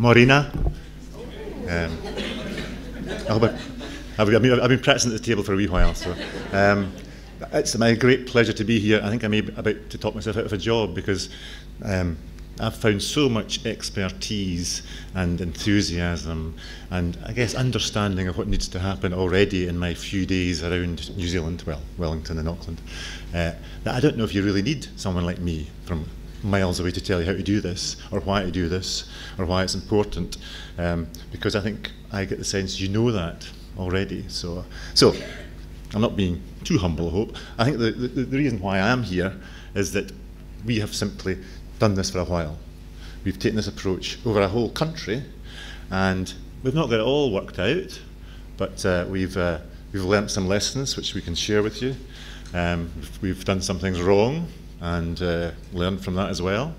Maurina. I've been practicing at this table for a wee while, so it's my great pleasure to be here. I think I may be about to talk myself out of a job because I've found so much expertise and enthusiasm and, I guess, understanding of what needs to happen already in my few days around New Zealand, well, Wellington and Auckland, that I don't know if you really need someone like me from miles away to tell you how to do this, or why to do this, or why it's important, because I think I get the sense you know that already. So I'm not being too humble, I hope. I think the reason why I am here is that we have simply done this for a while. We've taken this approach over a whole country, and we've not got it all worked out, but we've learnt some lessons which we can share with you. We've done some things wrong, and learned from that as well.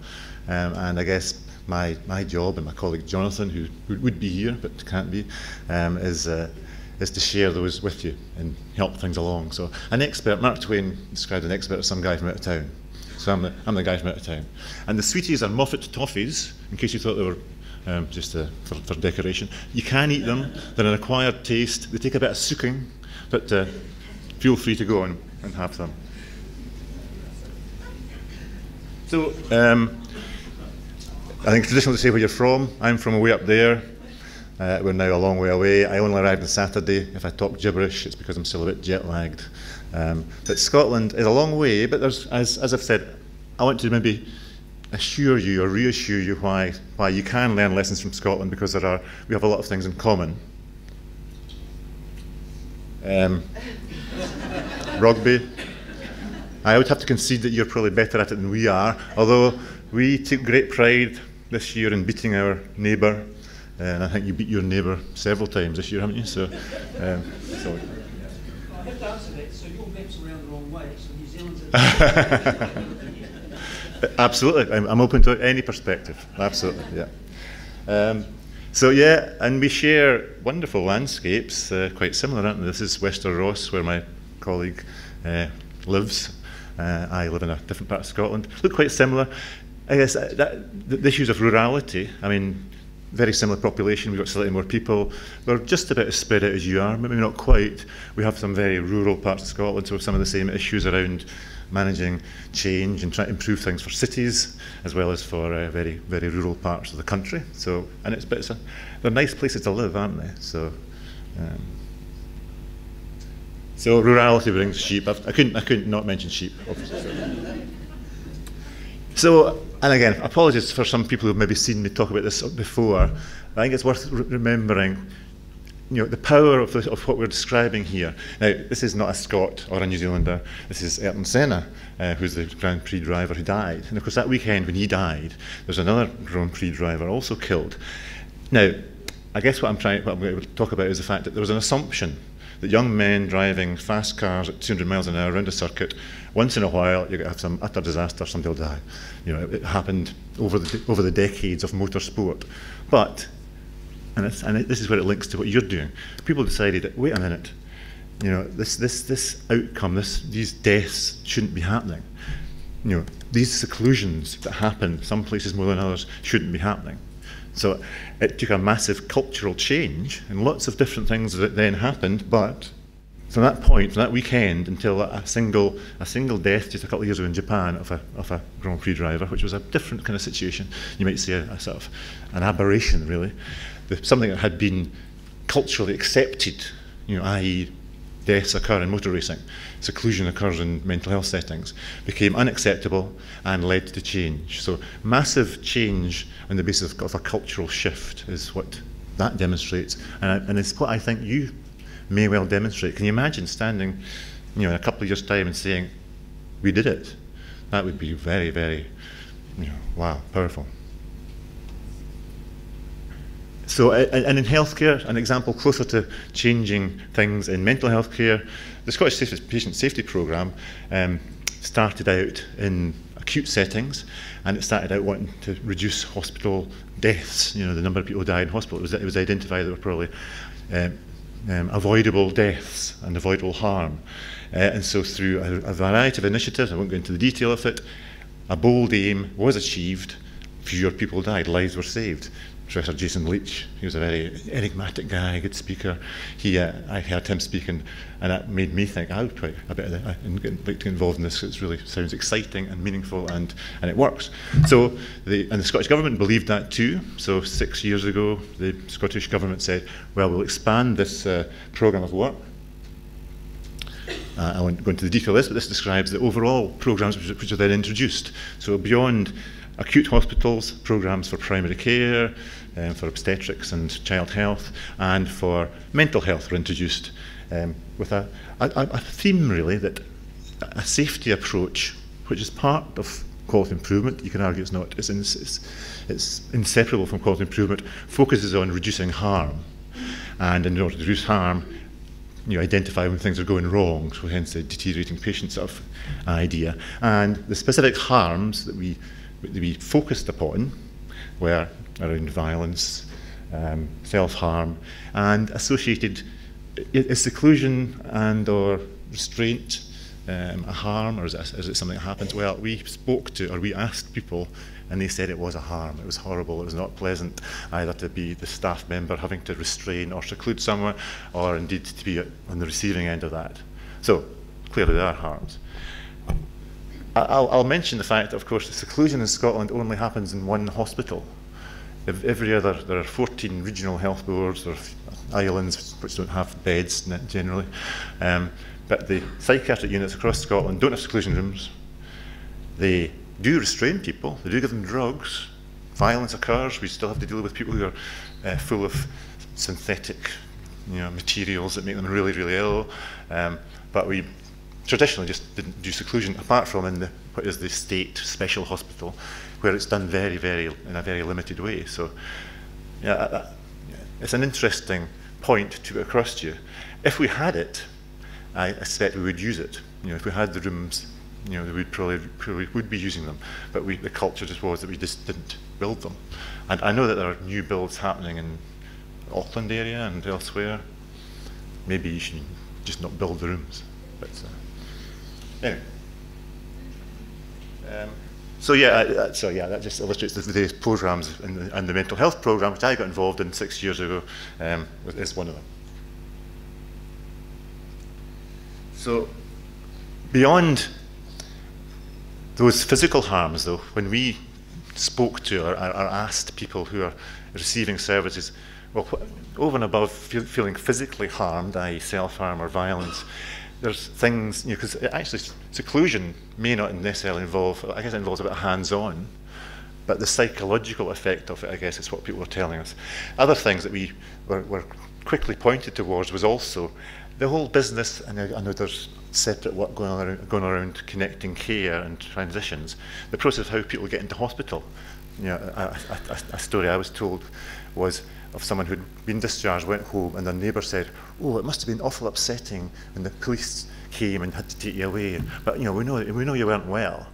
And I guess my job, and my colleague Jonathan, who would be here but can't be, is to share those with you and help things along. So an expert, Mark Twain described an expert as some guy from out of town. So I'm the guy from out of town. And the sweeties are Moffat toffees, in case you thought they were just for decoration. You can eat them, they're an acquired taste, they take a bit of sucking, but feel free to go and have them. So, I think it's traditional to say where you're from. I'm from way up there. We're now a long way away. I only arrived on Saturday. If I talk gibberish, it's because I'm still a bit jet-lagged. But Scotland is a long way, but there's, as I've said, I want to maybe assure you or reassure you why you can learn lessons from Scotland, because we have a lot of things in common. Rugby. I would have to concede that you're probably better at it than we are, although we took great pride this year in beating our neighbour, and I think you beat your neighbour several times this year, haven't you? So, sorry. I have to answer that, so your map's around the wrong way, so New Zealand's Absolutely, I'm open to any perspective, absolutely, yeah. So yeah, and we share wonderful landscapes, quite similar, aren't they? This is Wester Ross, where my colleague lives. I live in a different part of Scotland. Look quite similar. I guess the issues of rurality, I mean, very similar population, we've got slightly more people. We're just about as spread out as you are, maybe not quite. We have some very rural parts of Scotland, so some of the same issues around managing change and trying to improve things for cities, as well as for very, very rural parts of the country. So, and they're nice places to live, aren't they? So. So rurality brings sheep. I couldn't not mention sheep, obviously. So, and again, apologies for some people who've maybe seen me talk about this before. I think it's worth remembering, you know, the power of what we're describing here. Now, this is not a Scot or a New Zealander. This is Ayrton Senna, who's the Grand Prix driver who died. And of course, that weekend when he died, there's another Grand Prix driver also killed. Now, I guess what I'm going to talk about is the fact that there was an assumption that young men driving fast cars at 200 miles an hour around a circuit, once in a while you're going to have some utter disaster, somebody will die. You know, it happened over the decades of motor sport. But, and this is where it links to what you're doing, people decided that, wait a minute, you know, this outcome, these deaths shouldn't be happening. You know, these seclusions that happen, some places more than others, shouldn't be happening. So it took a massive cultural change, and lots of different things that then happened, but from that point, from that weekend, until a single death just a couple of years ago in Japan of a Grand Prix driver, which was a different kind of situation, you might say a sort of an aberration, really. Something that had been culturally accepted, you know, i.e. deaths occur in motor racing, seclusion occurs in mental health settings, became unacceptable and led to change. So massive change on the basis of a cultural shift is what that demonstrates, and it's what I think you may well demonstrate. Can you imagine standing, you know, in a couple of years' time and saying, we did it? That would be very, very, you know, wow, powerful. So, and in healthcare, an example closer to changing things in mental health care, the Scottish Patient Safety Programme started out in acute settings, and it started out wanting to reduce hospital deaths. You know, the number of people who died in hospital, it was identified there were probably avoidable deaths and avoidable harm. And so through a variety of initiatives, I won't go into the detail of it, a bold aim was achieved fewer people died, lives were saved. Professor Jason Leitch, he was a very enigmatic guy, good speaker. He, I heard him speak, and that made me think, I would quite a bit of that. I'd like to involve in this. It really sounds exciting and meaningful, and it works. So, the Scottish Government believed that too. So 6 years ago, the Scottish Government said, well, we'll expand this programme of work. I won't go into the detail of this, but this describes the overall programmes which are then introduced. So beyond acute hospitals, programmes for primary care, for obstetrics and child health, and for mental health were introduced with a theme, really, that a safety approach, which is part of quality improvement. You can argue it's not, it's inseparable from quality improvement, focuses on reducing harm. And in order to reduce harm, you identify when things are going wrong, so hence the deteriorating patient sort of idea. And the specific harms that we focused upon were around violence, self-harm, and associated is seclusion and or restraint a harm, or is it something that happens? Well, we spoke to, or we asked people, and they said it was a harm. It was horrible. It was not pleasant either to be the staff member having to restrain or seclude someone, or indeed to be on the receiving end of that. So clearly there are harms. I'll mention the fact that, of course, the seclusion in Scotland only happens in one hospital. Every other, there are 14 regional health boards or islands which don't have beds generally. But the psychiatric units across Scotland don't have seclusion rooms. They do restrain people. They do give them drugs. Violence occurs. We still have to deal with people who are full of synthetic, you know, materials that make them really, really ill. But we traditionally just didn't do seclusion, apart from in the, what is the state special hospital, where it's done very, very, in a very limited way. So yeah, it's an interesting point to put across to you. If we had it, I expect we would use it. You know, if we had the rooms, you know, we would probably would be using them. But the culture just was that we just didn't build them. And I know that there are new builds happening in Auckland area and elsewhere. Maybe you should just not build the rooms. But, anyway. So yeah, that just illustrates the various programs, and the mental health program, which I got involved in 6 years ago, is one of them. So beyond those physical harms, though, when we spoke to or asked people who are receiving services, well, over and above feeling physically harmed, i.e. self-harm or violence, there's things, you know, because actually seclusion may not necessarily involve, I guess it involves a bit of hands-on, but the psychological effect of it, I guess, is what people were telling us. Other things that we were quickly pointed towards was also the whole business, and I know there's separate work going around connecting care and transitions, the process of how people get into hospital. You know, a story I was told was of someone who'd been discharged, went home, and their neighbour said, "Oh, it must have been awful upsetting when the police came and had to take you away. But you know, we know you weren't well."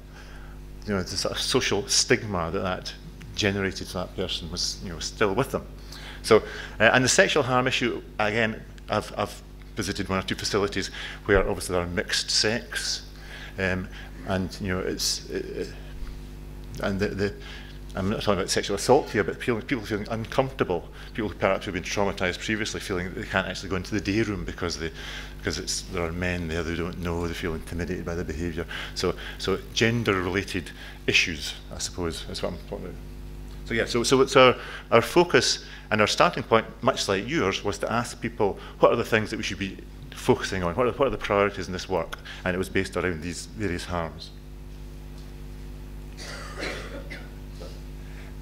You know, the sort of social stigma that generated for that person was, you know, still with them. So, and the sexual harm issue again, I've visited one or two facilities where obviously there are mixed sex, and you know, I'm not talking about sexual assault here, but people feeling uncomfortable, people who perhaps have been traumatised previously, feeling that they can't actually go into the day room because there are men there they don't know, they feel intimidated by the behaviour. So gender-related issues, I suppose, is what I'm talking about. So yeah, so it's our focus, and our starting point, much like yours, was to ask people what are the things that we should be focusing on, what are the priorities in this work, and it was based around these various harms.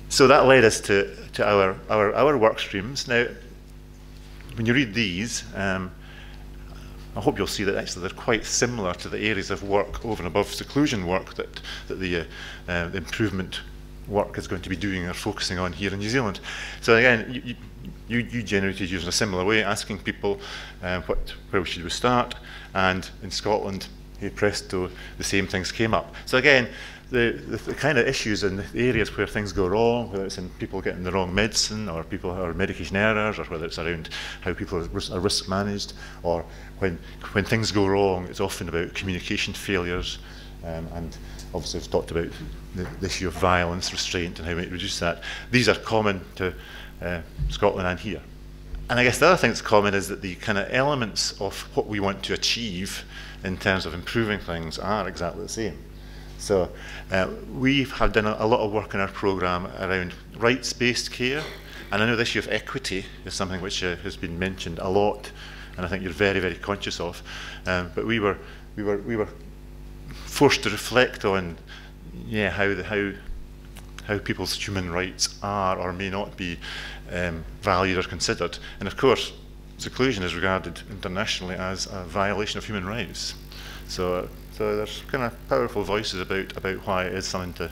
So that led us to our work streams. Now, when you read these, I hope you'll see that actually they're quite similar to the areas of work over and above seclusion work that the improvement work is going to be doing or focusing on here in New Zealand. So again, you generated yours in a similar way, asking people where should we start, and in Scotland, hey presto, the same things came up. So again, the kind of issues and the areas where things go wrong, whether it's in people getting the wrong medicine or people who are medication errors, or whether it's around how people are risk managed, or when things go wrong, it's often about communication failures, and obviously we've talked about the issue of violence, restraint and how we reduce that. These are common to Scotland and here. And I guess the other thing that's common is that the kind of elements of what we want to achieve in terms of improving things are exactly the same. So we have done a lot of work in our programme around rights-based care, and I know the issue of equity is something which has been mentioned a lot, and I think you're very, very conscious of. But we were forced to reflect on, yeah, how people's human rights are or may not be valued or considered. And of course, seclusion is regarded internationally as a violation of human rights. So there's kind of powerful voices about why it is something to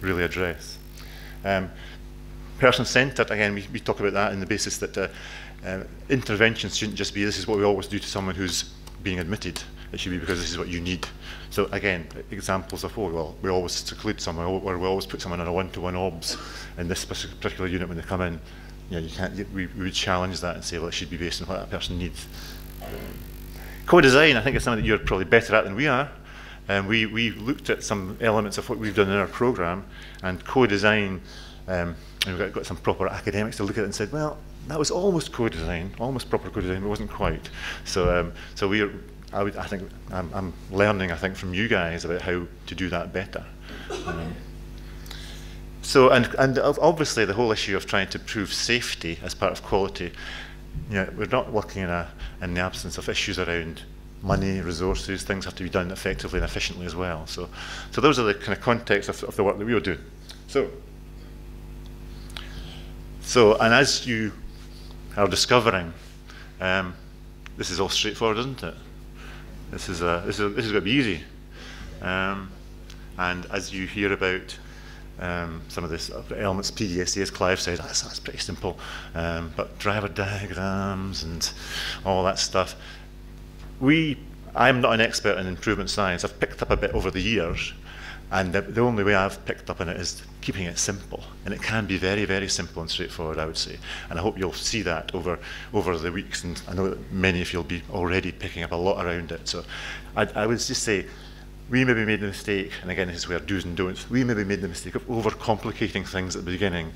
really address. Person-centred, again, we talk about that in the basis that interventions shouldn't just be, this is what we always do to someone who's being admitted. It should be because this is what you need. So again, examples of, oh, well, we always seclude someone, or we always put someone on a one-to-one OBS in this particular unit when they come in. You know, you can't, we would challenge that and say, well, it should be based on what that person needs. Co-design, I think, is something that you're probably better at than we are. We looked at some elements of what we've done in our programme, and co-design, and we've got some proper academics to look at it and said, well, that was almost co-design, almost proper co-design, but it wasn't quite. So, so we are, I think I'm learning, I think, from you guys about how to do that better. So, and obviously the whole issue of trying to prove safety as part of quality. You know, we're not working in the absence of issues around money, resources. Things have to be done effectively and efficiently as well. So those are the kind of context of the work that we were doing. So and as you are discovering, this is all straightforward, isn't it? This is going to be easy. And as you hear about some of this elements, PDSA, as Clive said, that's pretty simple. But driver diagrams and all that stuff. I'm not an expert in improvement science. I've picked up a bit over the years, and the only way I've picked up on it is keeping it simple. And it can be very, very simple and straightforward, I would say. And I hope you'll see that over the weeks, and I know that many of you'll be already picking up a lot around it. So I would just say, we maybe made the mistake, and again, this is where do's and don'ts, we maybe made the mistake of overcomplicating things at the beginning,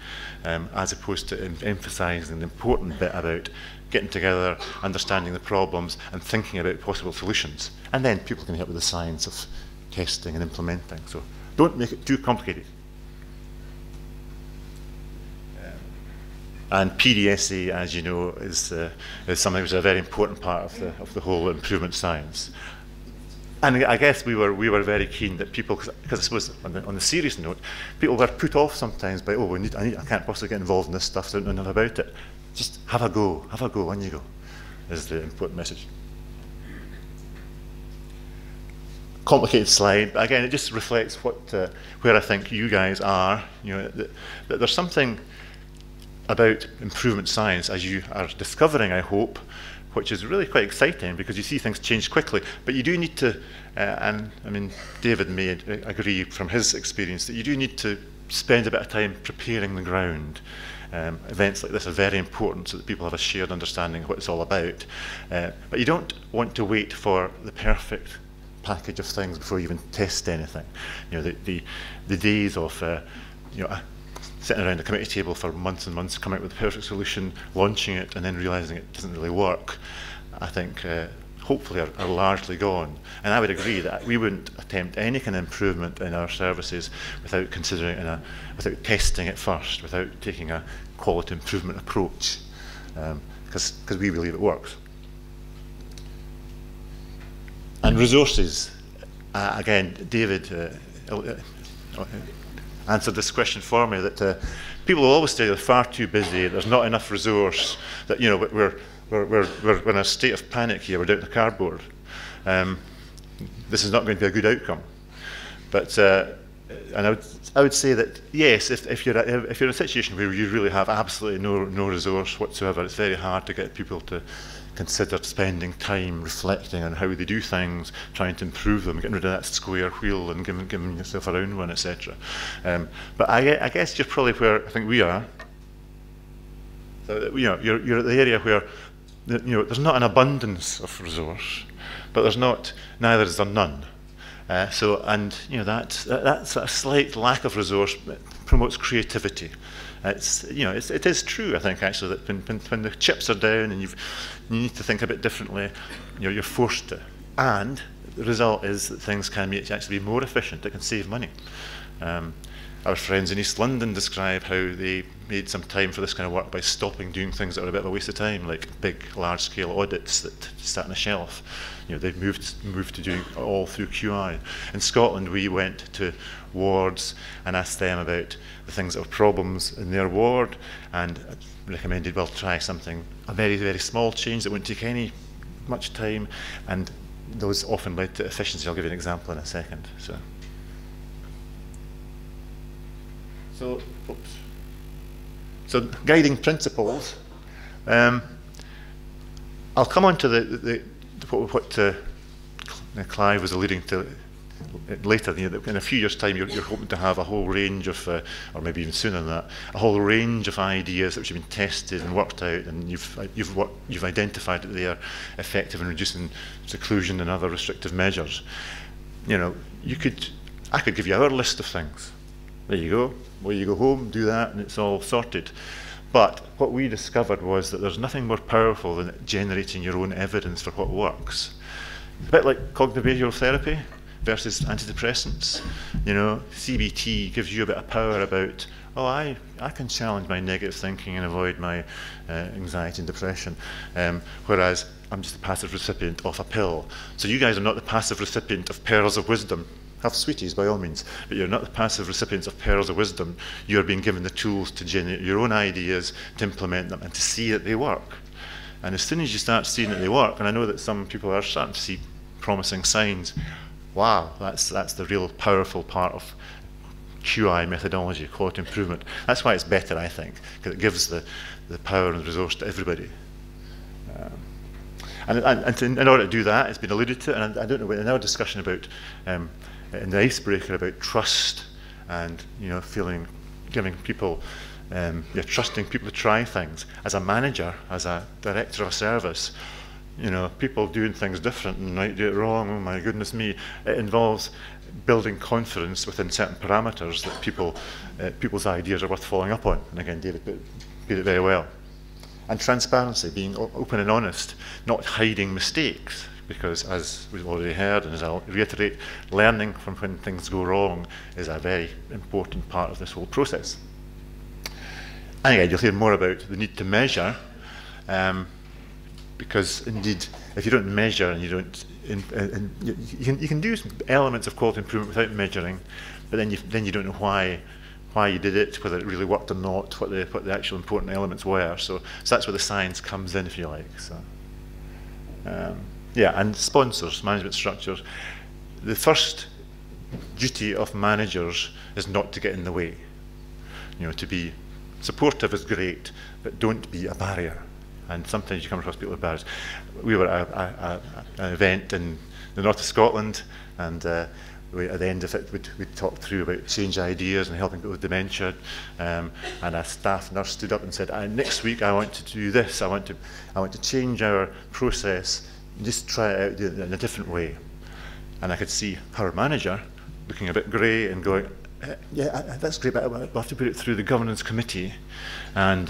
as opposed to emphasising the important bit about getting together, understanding the problems, and thinking about possible solutions. And then people can help with the science of testing and implementing. So don't make it too complicated. And PDSA, as you know, is something which is a very important part of the whole improvement science. And I guess we were very keen that people, because I suppose on the serious note, people were put off sometimes by, oh, I can't possibly get involved in this stuff, so I don't know enough about it. Just have a go, on you go, is the important message. Complicated slide, but again, it just reflects where I think you guys are. You know, that there's something about improvement science, as you are discovering, I hope, which is really quite exciting because you see things change quickly. But you do need to, and I mean, David may agree from his experience, that you do need to spend a bit of time preparing the ground. Events like this are very important so that people have a shared understanding of what it's all about. But you don't want to wait for the perfect package of things before you even test anything. You know, the days of, you know, sitting around a committee table for months and months, coming up with the perfect solution, launching it, and then realising it doesn't really work, I think hopefully are largely gone. And I would agree that we wouldn't attempt any kind of improvement in our services without considering it, without testing it first, without taking a quality improvement approach, because we believe it works. And resources, again, David answered this question for me, that people will always say they're far too busy, there's not enough resource, that, you know, we're in a state of panic here, we're down to cardboard. This is not going to be a good outcome. But, and I would say that, yes, if you're in a situation where you really have absolutely no resource whatsoever, it's very hard to get people to consider spending time reflecting on how they do things, trying to improve them, getting rid of that square wheel and giving yourself a round one, etc. But I guess you're probably where I think we are. So that, you know, you're at the area where, you know, there's not an abundance of resource, but there's not, neither is there none. That's a slight lack of resource promotes creativity. It is true, I think, actually, that when the chips are down and you need to think a bit differently, you're forced to. And the result is that things can actually be more efficient. It can save money. Our friends in East London describe how they made some time for this kind of work by stopping doing things that are a bit of a waste of time, like big, large-scale audits that sat on a shelf. They've moved to doing all through QI. In Scotland, we went to wards and asked them about the things that were problems in their ward, and recommended, well, try something, a very, very small change that wouldn't take much time, and those often led to efficiency. I'll give you an example in a second. So guiding principles. I'll come on to what Clive was alluding to later. In a few years' time, you're hoping to have a whole range of, or maybe even sooner than that, a whole range of ideas which have been tested and worked out, and you've identified that they are effective in reducing seclusion and other restrictive measures. I could give you our list of things. There you go. Well, you go home, do that, and it's all sorted. But what we discovered was that there's nothing more powerful than generating your own evidence for what works. A bit like cognitive behavioural therapy versus antidepressants. CBT gives you a bit of power about, I can challenge my negative thinking and avoid my anxiety and depression, whereas I'm just a passive recipient of a pill. So you guys are not the passive recipient of pearls of wisdom. Have sweeties by all means, but you're not the passive recipients of pearls of wisdom. You're being given the tools to generate your own ideas, to implement them, and to see that they work. And as soon as you start seeing that they work, and I know that some people are starting to see promising signs, wow, that's the real powerful part of QI methodology, quality improvement. That's why it's better, I think, because it gives the power and resource to everybody. In order to do that, it's been alluded to, and I don't know, in our discussion about in the icebreaker about trust and trusting people to try things. As a manager, as a director of a service, people doing things different and might do it wrong. Oh my goodness me! It involves building confidence within certain parameters that people's ideas are worth following up on. And again, David did it very well. And transparency, being open and honest, not hiding mistakes. Because, as we've already heard, and as I'll reiterate, learning from when things go wrong is a very important part of this whole process. And again, you'll hear more about the need to measure, because indeed, if you don't measure and you don't, you can do some elements of quality improvement without measuring, but then you don't know why you did it, whether it really worked or not, what the actual important elements were. So that's where the science comes in, if you like. Yeah, and sponsors, management structures. The first duty of managers is not to get in the way. To be supportive is great, but don't be a barrier. And sometimes you come across people with barriers. We were at an event in the north of Scotland, and at the end of it, we talked through about change ideas and helping people with dementia. And a staff nurse stood up and said, "Next week I want to do this. I want to change our process. Just try it out, do it in a different way." And I could see her manager looking a bit grey and going, "Yeah, that's great, but we'll have to put it through the governance committee, and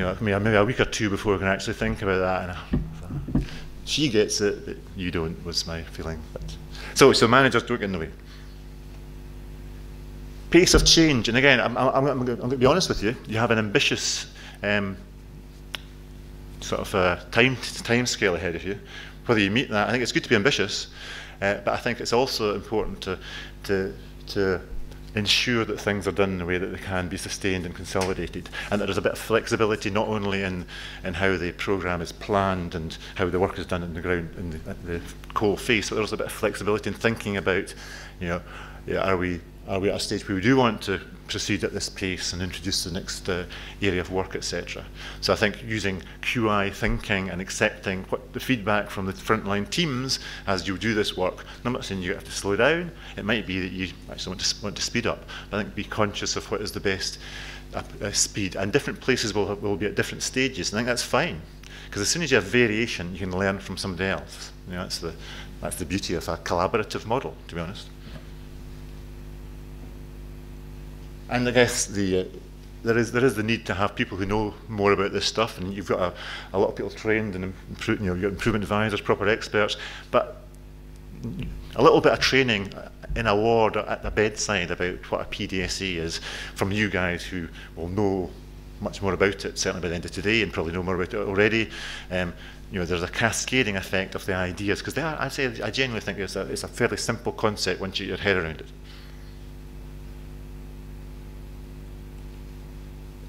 maybe a week or two before we can actually think about that." And she gets it, but you don't, was my feeling. So managers don't get in the way. Pace of change, and again, I'm going to be honest with you. You have an ambitious sort of time scale ahead of you. Whether you meet that, I think it's good to be ambitious, but I think it's also important to ensure that things are done in a way that they can be sustained and consolidated, and that there's a bit of flexibility not only in how the programme is planned and how the work is done in the ground, at the coal face, but there's a bit of flexibility in thinking about, are we at a stage where we do want to proceed at this pace and introduce the next area of work, etc. So I think using QI thinking and accepting what the feedback from the frontline teams as you do this work. And I'm not saying you have to slow down. It might be that you actually want to speed up. But I think be conscious of what is the best speed. And different places will be at different stages. And I think that's fine. Because as soon as you have variation, you can learn from somebody else. You know, that's the beauty of a collaborative model, to be honest. And I guess the, there is the need to have people who know more about this stuff, and you've got a lot of people trained and you know, you've got improvement advisors, proper experts, but a little bit of training in a ward or at the bedside about what a PDSA is from you guys who will know much more about it, certainly by the end of today, and probably know more about it already. You know, there's a cascading effect of the ideas, because I genuinely think it's a fairly simple concept once you get your head around it.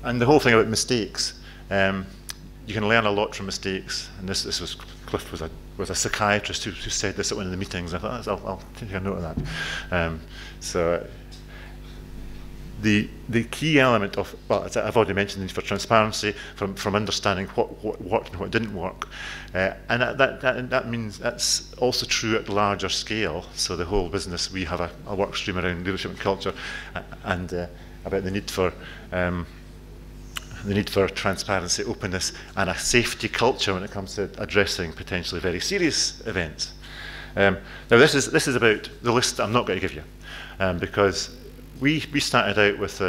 And the whole thing about mistakes, you can learn a lot from mistakes. And this was, Cliff was a psychiatrist who said this at one of the meetings. I thought, I'll take a note of that. So the key element of, well, I've already mentioned the need for transparency, from understanding what worked and what didn't work. And that means that's also true at larger scale. So the whole business, we have a work stream around leadership and culture, and about the need for transparency, openness, and a safety culture when it comes to addressing potentially very serious events. Now, this is about the list that I'm not going to give you, because we started out with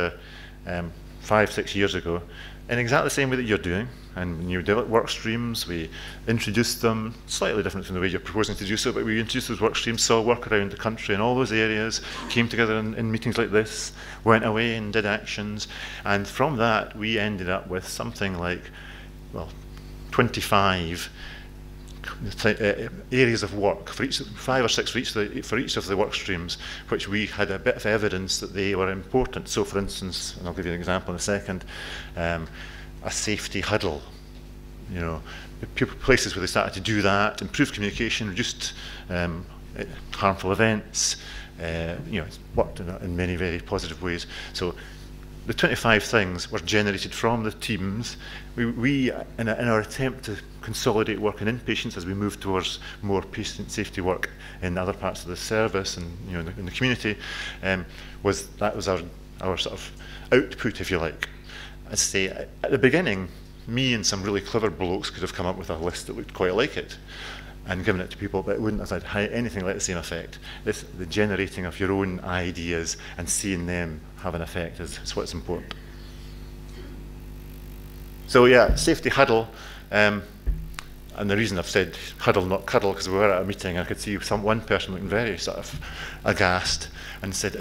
5, 6 years ago in exactly the same way that you're doing, and when you develop work streams, we introduced them, slightly different from the way you're proposing to do so, but we introduced those work streams, saw work around the country in all those areas, came together in meetings like this, went away and did actions, and from that we ended up with something like, well, 25 areas of work, for each 5 or 6 for each of the work streams, which we had a bit of evidence that they were important. So for instance, and I'll give you an example in a second, a safety huddle, you know, places where they started to do that, improved communication, reduced harmful events, you know, it's worked in many very positive ways. So the 25 things were generated from the teams. We in our attempt to consolidate work in inpatients as we move towards more patient safety work in other parts of the service and, you know, in the community, that was our sort of output, if you like. I'd say at the beginning, me and some really clever blokes could have come up with a list that looked quite like it and given it to people, but it wouldn't have had anything like the same effect. The generating of your own ideas and seeing them have an effect is what's important. So yeah, safety huddle. And the reason I've said huddle, not cuddle, because we were at a meeting and I could see one person looking very sort of aghast and said,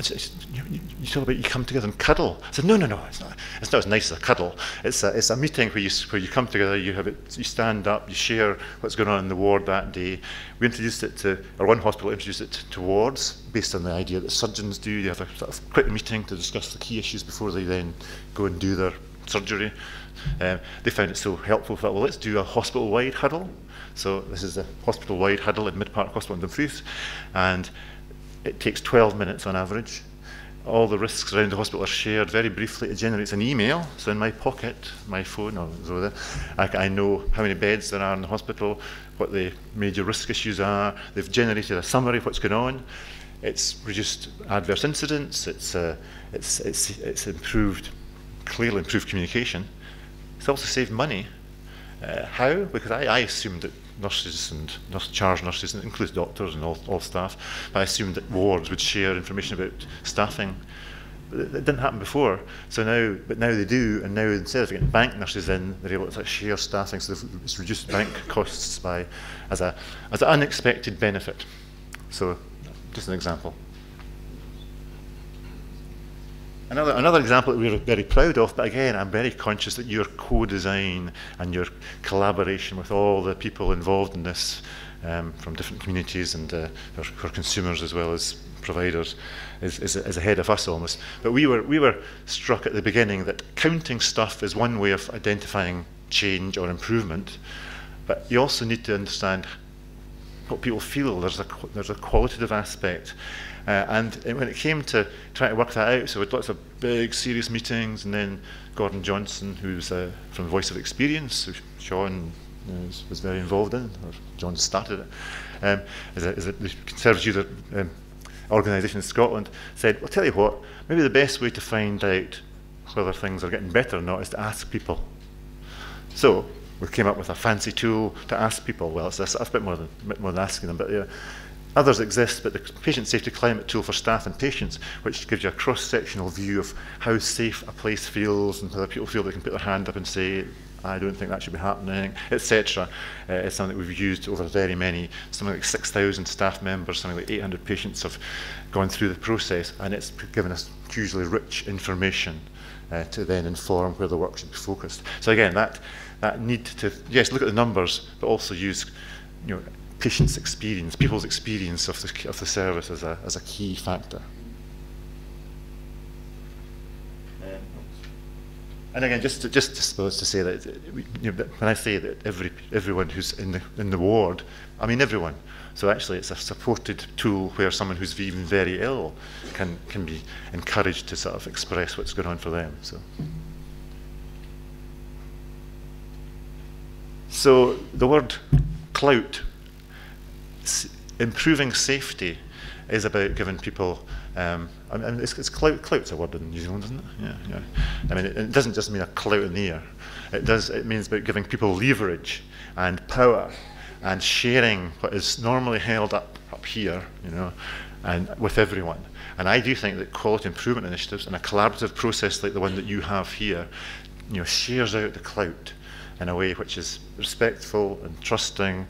you talk about you come together and cuddle. I said, no, it's not as nice as a cuddle. It's a meeting where you come together, you stand up, you share what's going on in the ward that day. We introduced it to, or one hospital introduced it to wards, based on the idea that surgeons do. They have a sort of quick meeting to discuss the key issues before they then go and do their surgery. They found it so helpful, thought, well, let's do a hospital-wide huddle. So this is a hospital-wide huddle at Mid Park Hospital in Dumfries, and it takes 12 minutes on average. All the risks around the hospital are shared very briefly. It generates an email, so in my pocket, my phone, I know how many beds there are in the hospital, what the major risk issues are. They've generated a summary of what's going on. It's reduced adverse incidents. It's improved, clearly improved communication. It's also saved money. How? Because I assumed that nurses and charge nurses, and it includes doctors and all staff, but I assumed that wards would share information about staffing. But that didn't happen before. So now, but now they do, and now instead of getting bank nurses in, they're able to share staffing. So it's reduced bank costs by as an unexpected benefit. So just an example. Another example that we're very proud of, but again, I'm very conscious that your co-design and your collaboration with all the people involved in this, from different communities and for consumers as well as providers, is ahead of us almost. But we were struck at the beginning that counting stuff is one way of identifying change or improvement, but you also need to understand what people feel. There's a qualitative aspect. And when it came to trying to work that out, so we had lots of big, serious meetings, and then Gordon Johnson, who's from Voice of Experience, who Sean was very involved in, or John started it, is a Conservative user organisation in Scotland, said, well, tell you what, maybe the best way to find out whether things are getting better or not is to ask people. So we came up with a fancy tool to ask people. Well, it's a bit more than asking them, but yeah. Others exist, but the Patient Safety Climate Tool for staff and patients, which gives you a cross-sectional view of how safe a place feels and whether people feel they can put their hand up and say, I don't think that should be happening, etc. It's something we've used over very many, something like 6,000 staff members, something like 800 patients have gone through the process, and it's given us hugely rich information to then inform where the work should be focused. So again, that need to, yes, look at the numbers, but also use, you know, patients' experience, people's experience of the service as a key factor. And again, just to say that, you know, when I say that everyone who's in the ward, I mean everyone. So actually, it's a supported tool where someone who's even very ill can be encouraged to sort of express what's going on for them. So the word clout. Improving safety is about giving people. I mean, it's clout. Clout's a word in New Zealand, isn't it? Yeah, yeah. I mean, it doesn't just mean a clout in the air. It does. It means about giving people leverage and power, and sharing what is normally held up here, you know, and with everyone. And I do think that quality improvement initiatives and a collaborative process like the one that you have here, you know, shares out the clout in a way which is respectful and trusting.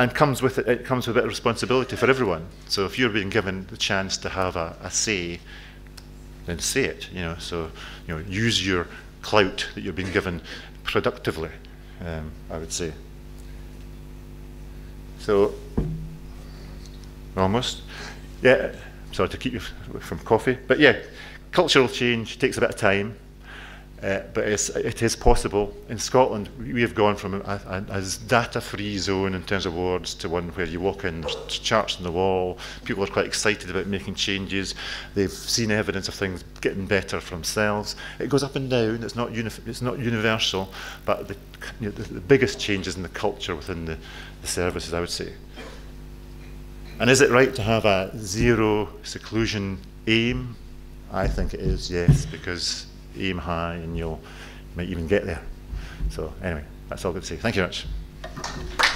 And comes with it comes with a bit of responsibility for everyone. So if you're being given the chance to have a say, then say it. You know, so you know, use your clout that you're being given productively. I would say. So almost, yeah. Sorry to keep you from coffee, but yeah, cultural change takes a bit of time. But it is possible. In Scotland, we have gone from a data-free zone in terms of wards to one where you walk in, there's charts on the wall, people are quite excited about making changes, they've seen evidence of things getting better for themselves. It goes up and down, it's not universal, but the, you know, the biggest change is in the culture within the services, I would say. And is it right to have a zero seclusion aim? I think it is, yes, because aim high and you might even get there. So anyway, that's all good to say. Thank you very much.